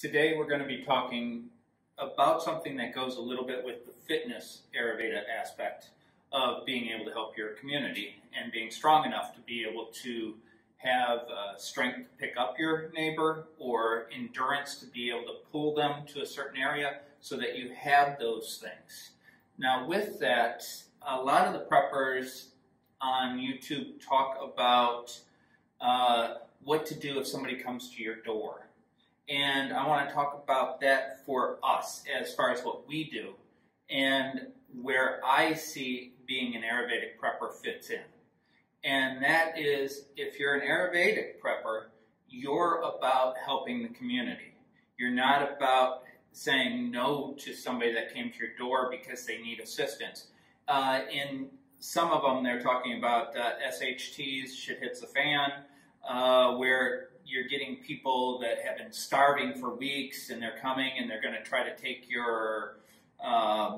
Today we're going to be talking about something that goes a little bit with the fitness Ayurveda aspect of being able to help your community and being strong enough to be able to have strength to pick up your neighbor or endurance to be able to pull them to a certain area so that you have those things. Now with that, a lot of the preppers on YouTube talk about what to do if somebody comes to your door. And I want to talk about that for us as far as what we do and where I see being an Ayurvedic prepper fits in. And that is, if you're an Ayurvedic prepper, you're about helping the community. You're not about saying no to somebody that came to your door because they need assistance. In some of them, they're talking about SHTs, shit hits the fan, where you're getting people that have been starving for weeks and they're coming and they're going to try to take your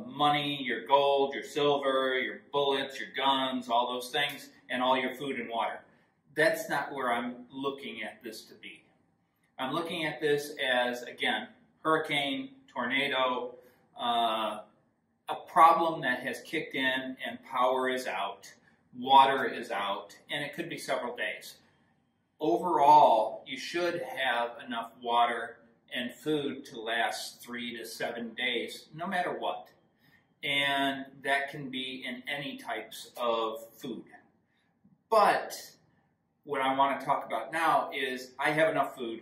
money, your gold, your silver, your bullets, your guns, all those things, and all your food and water. That's not where I'm looking at this to be. I'm looking at this as, again, hurricane, tornado, a problem that has kicked in and power is out, water is out, and it could be several days. Overall, you should have enough water and food to last 3 to 7 days, no matter what. And that can be in any types of food. But what I want to talk about now is I have enough food.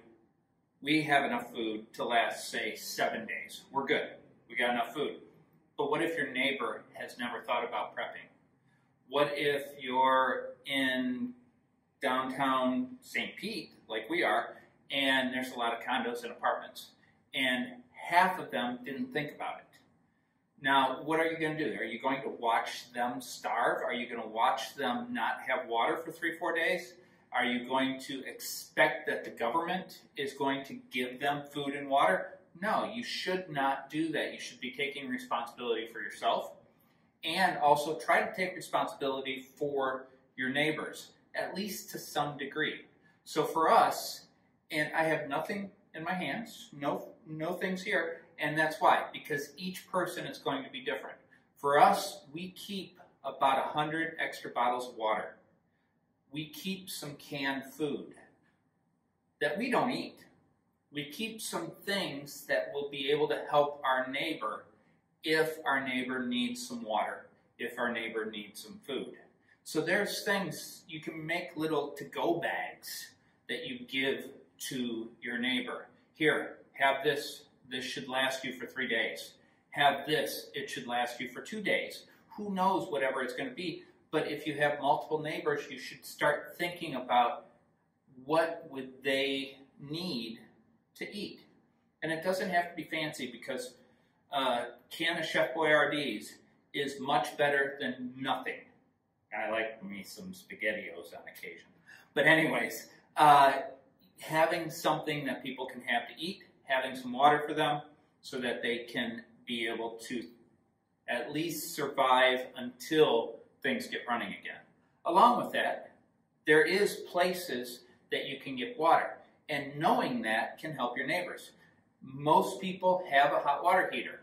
We have enough food to last, say, 7 days. We're good. We got enough food. But what if your neighbor has never thought about prepping? What if you're in downtown St. Pete, like we are, and there's a lot of condos and apartments, and half of them didn't think about it? Now, what are you going to do? Are you going to watch them starve? Are you going to watch them not have water for 3 or 4 days? Are you going to expect that the government is going to give them food and water? No, you should not do that. You should be taking responsibility for yourself, and also try to take responsibility for your neighbors, at least to some degree. So for us, and I have nothing in my hands, no things here, and that's why, because each person is going to be different. For us, we keep about 100 extra bottles of water. We keep some canned food that we don't eat. We keep some things that will be able to help our neighbor if our neighbor needs some water, if our neighbor needs some food. So there's things, you can make little to-go bags that you give to your neighbor. Here, have this. This should last you for 3 days. Have this. It should last you for 2 days. Who knows whatever it's going to be. But if you have multiple neighbors, you should start thinking about what would they need to eat. And it doesn't have to be fancy, because a can of Chef Boyardee's is much better than nothing. I like me some SpaghettiOs on occasion. But anyways, having something that people can have to eat, having some water for them so that they can be able to at least survive until things get running again. Along with that, there is places that you can get water, and knowing that can help your neighbors. Most people have a hot water heater,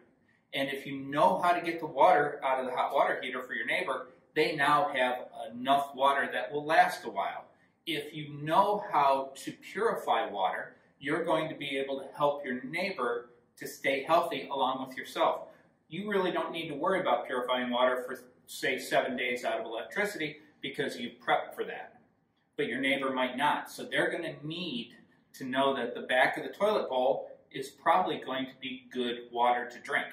and if you know how to get the water out of the hot water heater for your neighbor, they now have enough water that will last a while. If you know how to purify water, you're going to be able to help your neighbor to stay healthy along with yourself. You really don't need to worry about purifying water for, say, 7 days out of electricity, because you prepped for that. But your neighbor might not. So they're going to need to know that the back of the toilet bowl is probably going to be good water to drink.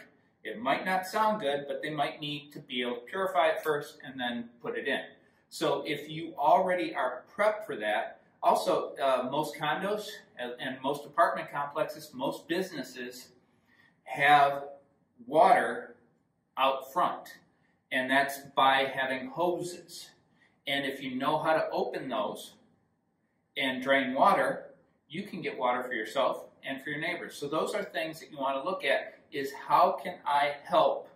It might not sound good, but they might need to be able to purify it first and then put it in. So if you already are prepped for that, also most condos and most apartment complexes, most businesses have water out front, and that's by having hoses. And if you know how to open those and drain water, you can get water for yourself and for your neighbors. So those are things that you want to look at, is how can I help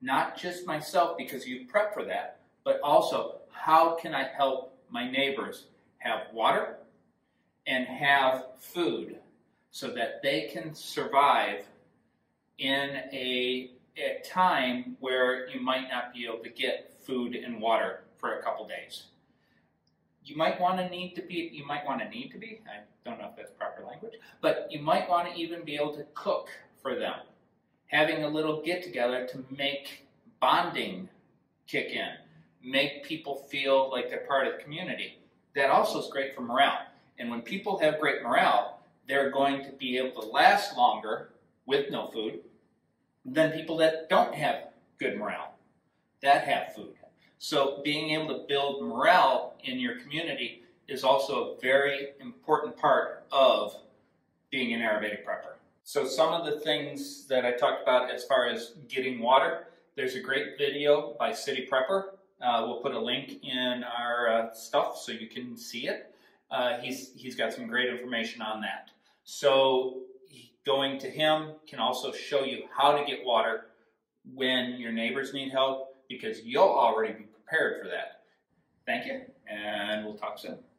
not just myself, because you prep for that, but also how can I help my neighbors have water and have food so that they can survive in a time where you might not be able to get food and water for a couple days. You might want to need to be, I don't know if that's proper language, but you might want to even be able to cook for them. Having a little get-together to make bonding kick in, make people feel like they're part of the community. That also is great for morale. And when people have great morale, they're going to be able to last longer with no food than people that don't have good morale, that have food. So being able to build morale in your community is also a very important part of being an Ayurvedic prepper. So some of the things that I talked about as far as getting water, there's a great video by City Prepper. We'll put a link in our stuff so you can see it. He's got some great information on that. So going to him can also show you how to get water when your neighbors need help, because you'll already be prepared for that. Thank you, and we'll talk soon.